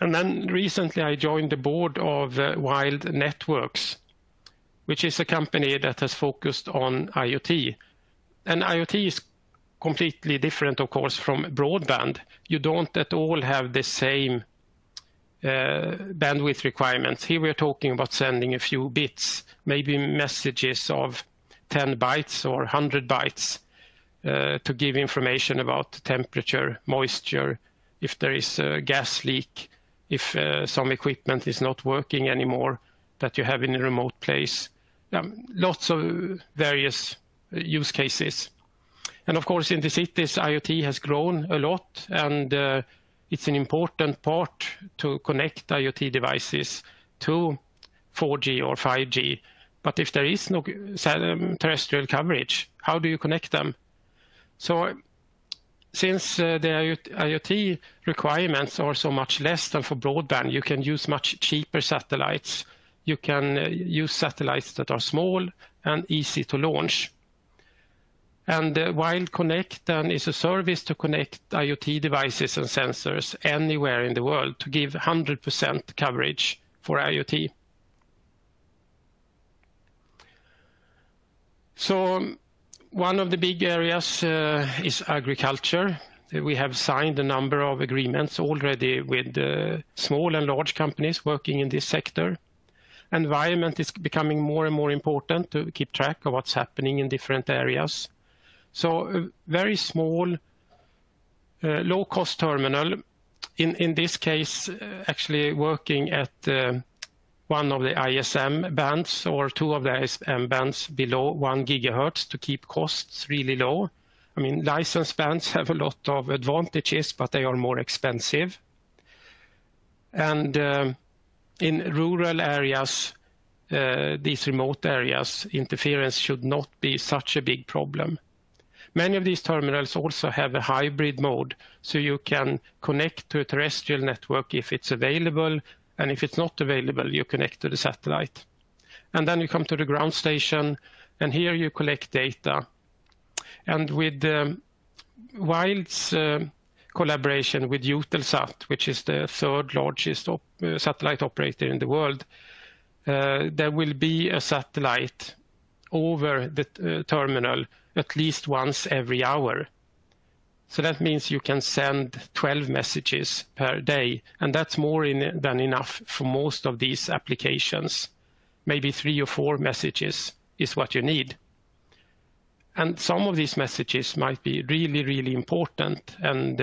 And then recently I joined the board of Wyld Networks, which is a company that has focused on IoT. And IoT is completely different, of course, from broadband. You don't at all have the same bandwidth requirements. Here we're talking about sending a few bits, maybe messages of 10 bytes or 100 bytes to give information about temperature, moisture, if there is a gas leak, if some equipment is not working anymore that you have in a remote place. Lots of various use cases. And of course, in the cities, IoT has grown a lot, and it's an important part to connect IoT devices to 4G or 5G. But if there is no terrestrial coverage, how do you connect them? So since the IoT requirements are so much less than for broadband, you can use much cheaper satellites. You can use satellites that are small and easy to launch. And WildConnect then is a service to connect IoT devices and sensors anywhere in the world to give 100% coverage for IoT. So one of the big areas is agriculture. We have signed a number of agreements already with small and large companies working in this sector. Environment is becoming more and more important to keep track of what's happening in different areas. So a very small, low-cost terminal, in this case actually working at one of the ISM bands or two of the ISM bands below 1 GHz to keep costs really low. I mean, license bands have a lot of advantages, but they are more expensive. And in rural areas, these remote areas, interference should not be such a big problem. Many of these terminals also have a hybrid mode, so you can connect to a terrestrial network if it's available, and if it's not available, you connect to the satellite. And then you come to the ground station, and here you collect data. And with Wyld's collaboration with Eutelsat, which is the third largest satellite operator in the world, there will be a satellite over the terminal at least once every hour. So that means you can send 12 messages per day, and that's more than enough for most of these applications. Maybe 3 or 4 messages is what you need. And some of these messages might be really, really important and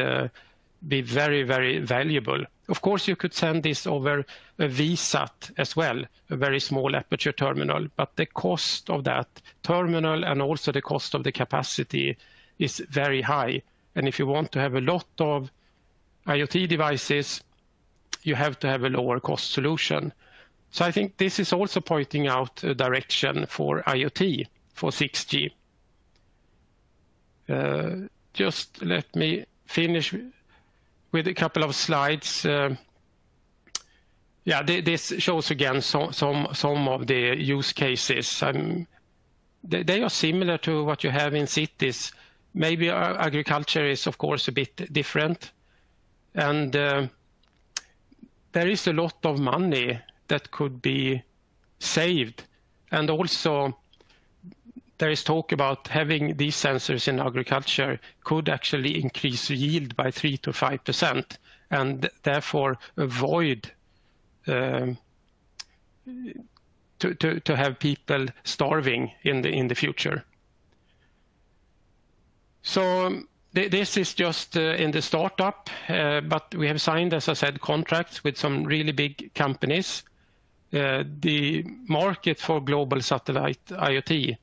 be very, very valuable. Of course, you could send this over a VSAT as well, a very small aperture terminal, but the cost of that terminal and also the cost of the capacity is very high. And if you want to have a lot of IoT devices, you have to have a lower cost solution. So I think this is also pointing out a direction for IoT, for 6G. Just let me finish with a couple of slides. This shows again some of the use cases. They are similar to what you have in cities. Maybe agriculture is, of course, a bit different. And there is a lot of money that could be saved. And also, there is talk about having these sensors in agriculture could actually increase yield by 3 to 5% and therefore avoid to have people starving in the future. So this is just in the startup, but we have signed, as I said, contracts with some really big companies. The market for global satellite IoT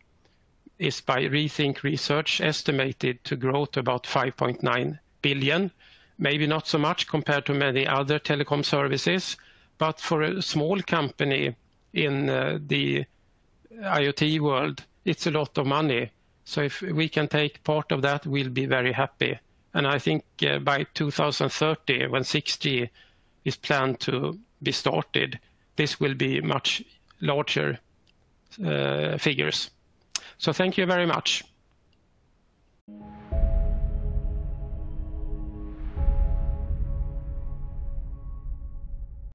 is by Rethink Research estimated to grow to about 5.9 billion. Maybe not so much compared to many other telecom services, but for a small company in the IoT world, it's a lot of money. So if we can take part of that, we'll be very happy. And I think by 2030, when 6G is planned to be started, this will be much larger figures. So thank you very much.